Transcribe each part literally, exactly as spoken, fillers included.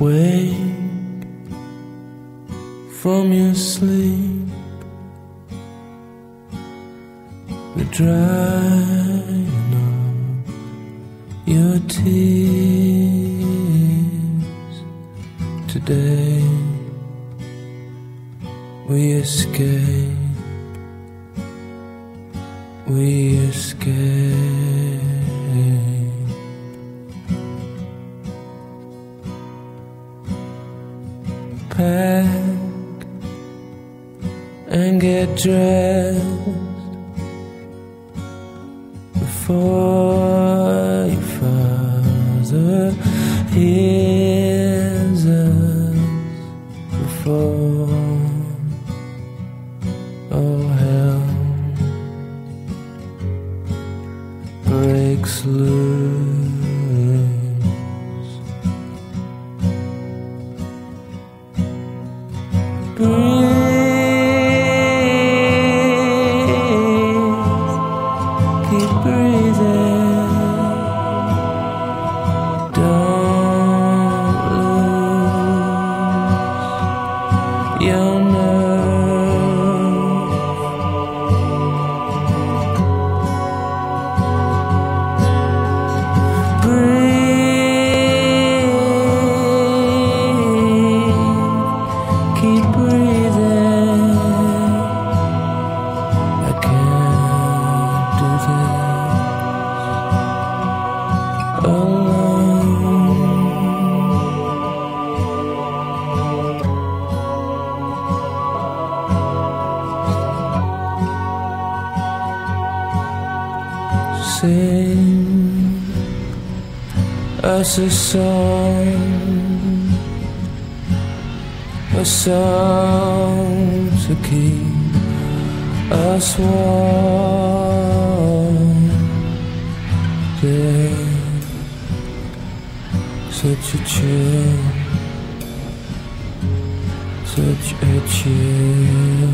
Wake from your sleep. We're drying up your tears today. We escape, we escape. Pack and get dressed before your father hears us before. Oh, hell breaks loose. Sing us a song, a song to keep us warm. There's such a chill, such a chill.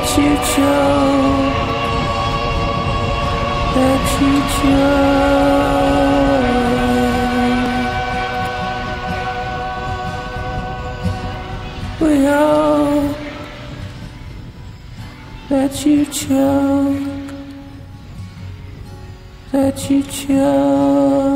That you chose, that you chose. We hope that you chose, that you chose.